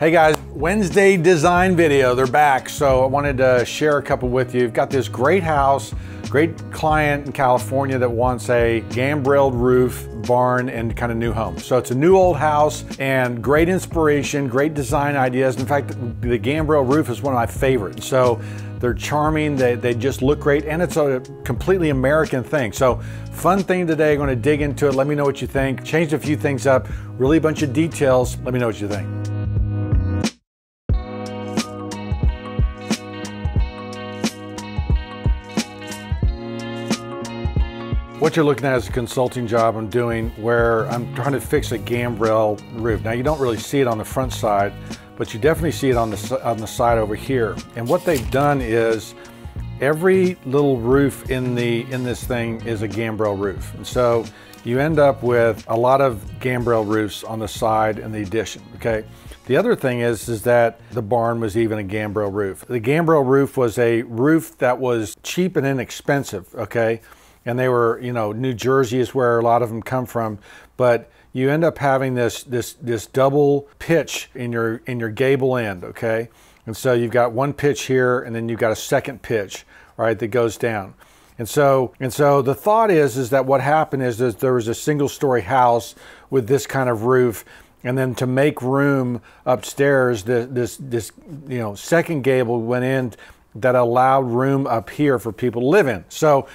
Hey guys, Wednesday design video, they're back. So I wanted to share a couple with you. We've got this great house, great client in California that wants a gambrel roof, barn, and kind of new home. So it's a new old house and great inspiration, great design ideas. In fact, the gambrel roof is one of my favorites. So they're charming, they just look great, and it's a completely American thing. So fun thing today, I'm gonna dig into it. Let me know what you think. Changed a few things up, really a bunch of details. Let me know what you think. What you're looking at is a consulting job I'm doing where I'm trying to fix a gambrel roof. Now you don't really see it on the front side, but you definitely see it on the side over here. And what they've done is every little roof in this thing is a gambrel roof. And so you end up with a lot of gambrel roofs on the side and the addition, okay? The other thing is that the barn was even a gambrel roof. The gambrel roof was a roof that was cheap and inexpensive, okay? And they were, you know, New Jersey is where a lot of them come from, but you end up having this double pitch in your gable end, okay? And so you've got one pitch here, and then you've got a second pitch, right, that goes down. And so the thought is that what happened is there was a single-story house with this kind of roof, and then to make room upstairs, this you know, second gable went in that allowed room up here for people to live in. So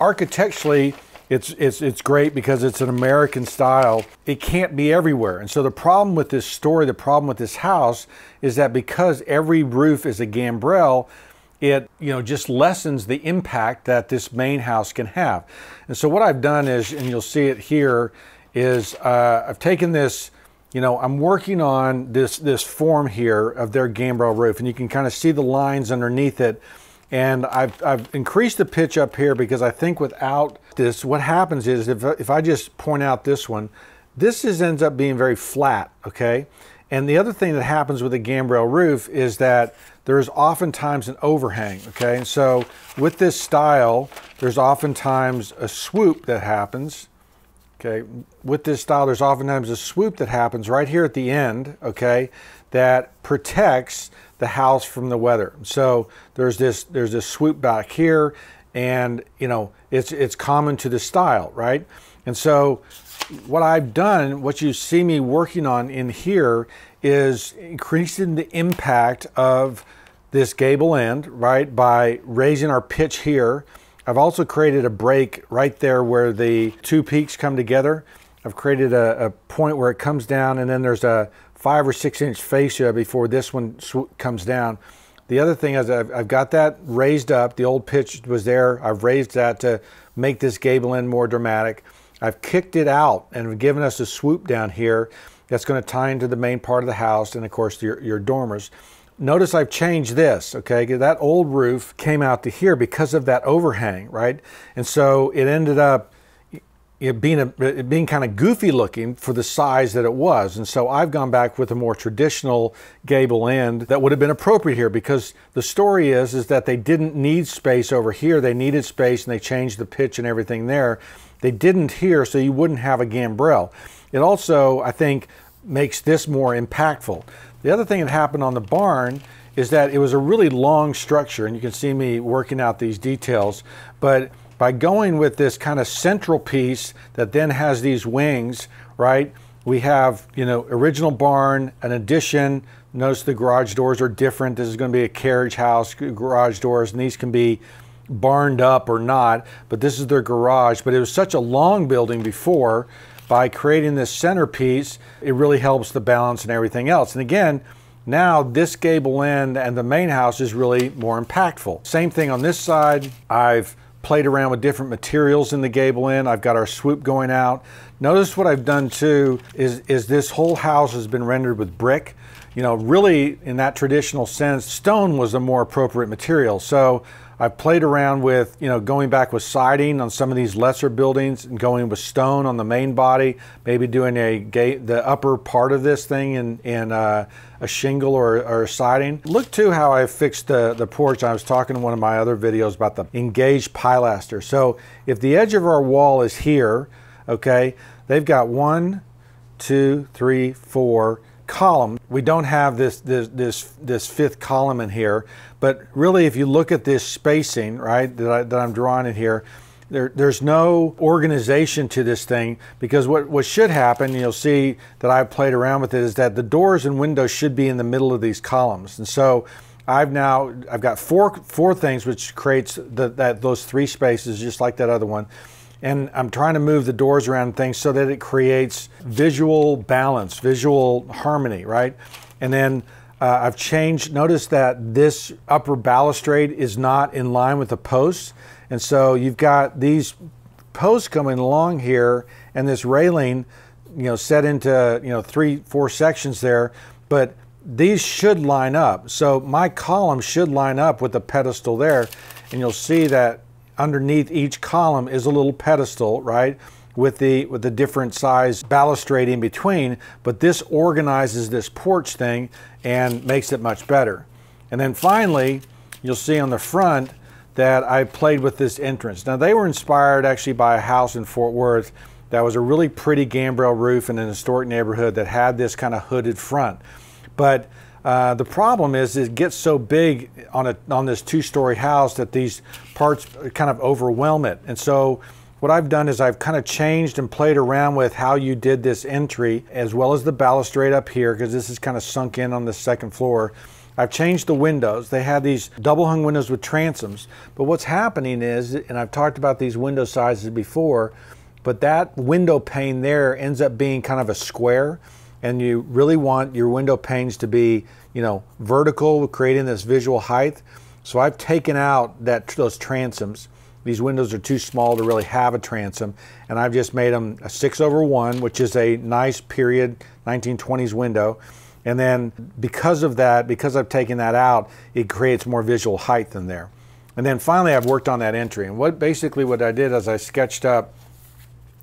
architecturally, it's great because it's an American style. It can't be everywhere. And so the problem with this story, the problem with this house is that because every roof is a gambrel, it, you know, just lessens the impact that this main house can have. And so what I've done is, and you'll see it here, is I've taken this, you know, I'm working on this form here of their gambrel roof, and you can kind of see the lines underneath it. And I've increased the pitch up here because I think without this, what happens is if I just point out this one, this ends up being very flat, okay? And the other thing that happens with a gambrel roof is that there's oftentimes an overhang, okay? And so with this style, there's oftentimes a swoop that happens, okay? With this style, there's oftentimes a swoop that happens right here at the end, okay? That protects the house from the weather. So there's this swoop back here, and you know, it's common to the style, right? And so what I've done, what you see me working on in here, is increasing the impact of this gable end, right, by raising our pitch here. I've also created a break right there where the two peaks come together. I've created a point where it comes down, and then there's a 5 or 6 inch fascia before this one comes down. The other thing is I've got that raised up. The old pitch was there. I've raised that to make this gable end more dramatic. I've kicked it out and given us a swoop down here that's going to tie into the main part of the house and, of course, your dormers. Notice I've changed this, okay? That old roof came out to here because of that overhang, right? And so it ended up it being kind of goofy looking for the size that it was. And so I've gone back with a more traditional gable end that would have been appropriate here, because the story is that they didn't need space over here. They needed space, and they changed the pitch and everything there. They didn't here, so you wouldn't have a gambrel. It also, I think, makes this more impactful. The other thing that happened on the barn is that it was a really long structure, and you can see me working out these details, but by going with this kind of central piece that then has these wings, right? We have, you know, original barn, an addition. Notice the garage doors are different. This is going to be a carriage house, garage doors, and these can be barned up or not, but this is their garage. But it was such a long building before, by creating this centerpiece, it really helps the balance and everything else. And again, now this gable end and the main house is really more impactful. Same thing on this side. I've played around with different materials in the gable end. I've got our swoop going out. Notice what I've done too is this whole house has been rendered with brick. You know, really in that traditional sense, stone was a more appropriate material. So I've played around with, you know, going back with siding on some of these lesser buildings and going with stone on the main body, maybe doing the upper part of this thing in a shingle or a siding. Look too how I fixed the porch. I was talking in one of my other videos about the engaged pilaster. So if the edge of our wall is here, okay, they've got 1, 2, 3, 4, column. We don't have this fifth column in here, but really if you look at this spacing, right, that I'm drawing in here, there's no organization to this thing, because what should happen, you'll see that I've played around with it, is that the doors and windows should be in the middle of these columns. And so I've got four things, which creates those three spaces just like that other one. And I'm trying to move the doors around and things so that it creates visual balance, visual harmony, right? And then I've changed, notice that this upper balustrade is not in line with the posts. And so you've got these posts coming along here and this railing, you know, set into, you know, 3-4 sections there, but these should line up. So my column should line up with the pedestal there. And you'll see that underneath each column is a little pedestal, right? With the different size balustrade in between, but this organizes this porch thing and makes it much better. And then finally, you'll see on the front that I played with this entrance. Now they were inspired actually by a house in Fort Worth that was a really pretty gambrel roof in an historic neighborhood that had this kind of hooded front. But the problem is it gets so big on this two-story house that these parts kind of overwhelm it. And so what I've done is I've kind of changed and played around with how you did this entry, as well as the balustrade up here, because this is kind of sunk in on the second floor. I've changed the windows. They had these double hung windows with transoms. But what's happening is, and I've talked about these window sizes before, but that window pane there ends up being kind of a square. And you really want your window panes to be, you know, vertical, creating this visual height. So I've taken out those transoms. These windows are too small to really have a transom. And I've just made them a 6/1, which is a nice period 1920s window. And then because of that, because I've taken that out, it creates more visual height than there. And then finally, I've worked on that entry. And basically what I did is I sketched up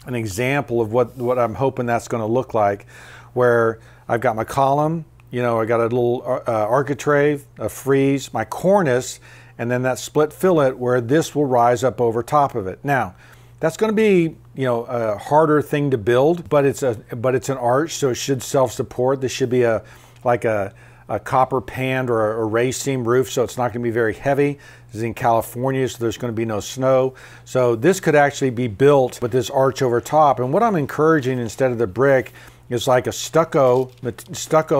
an example of what I'm hoping that's going to look like, where I've got my column, you know, I got a little architrave, a frieze, my cornice, and then that split fillet where this will rise up over top of it. Now, that's going to be, you know, a harder thing to build, but it's an arch, so it should self-support. This should be like a copper panned or a raised seam roof, so it's not going to be very heavy. This is in California, so there's going to be no snow. So this could actually be built with this arch over top. And what I'm encouraging instead of the brick is like a stucco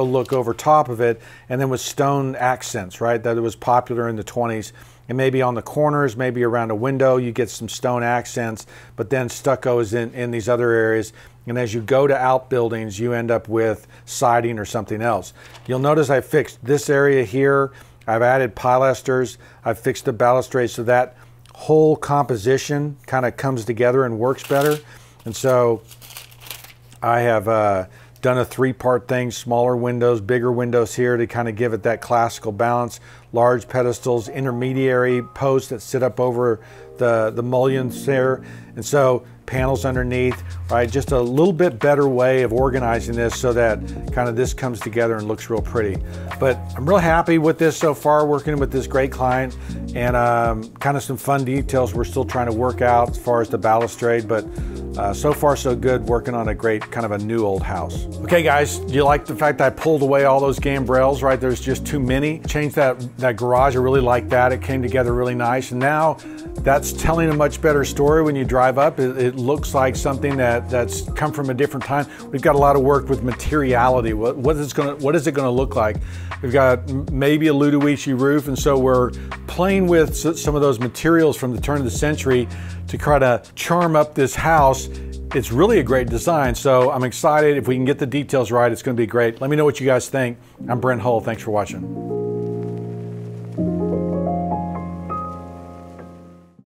look over top of it, and then with stone accents, right? That it was popular in the 20s. And maybe on the corners, maybe around a window, you get some stone accents, but then stucco is in these other areas. And as you go to outbuildings, you end up with siding or something else. You'll notice I fixed this area here. I've added pilasters. I've fixed the balustrade so that whole composition kind of comes together and works better. And so I have done a three-part thing, smaller windows, bigger windows here to kind of give it that classical balance, large pedestals, intermediary posts that sit up over the mullions there, and so panels underneath, right? Just a little bit better way of organizing this so that kind of this comes together and looks real pretty. But I'm real happy with this so far, working with this great client, and kind of some fun details we're still trying to work out as far as the balustrade, but so far so good, working on a great kind of a new old house. Okay guys, do you like the fact that I pulled away all those gambrels, right? There's just too many. Changed that garage, I really like that. It came together really nice. And now that's telling a much better story when you drive up. It looks like something that's come from a different time. We've got a lot of work with materiality. What is it gonna look like? We've got maybe a Ludovici roof, and so we're playing with some of those materials from the turn of the century to try to charm up this house. It's really a great design, so I'm excited. If we can get the details right, it's gonna be great. Let me know what you guys think. I'm Brent Hull, thanks for watching.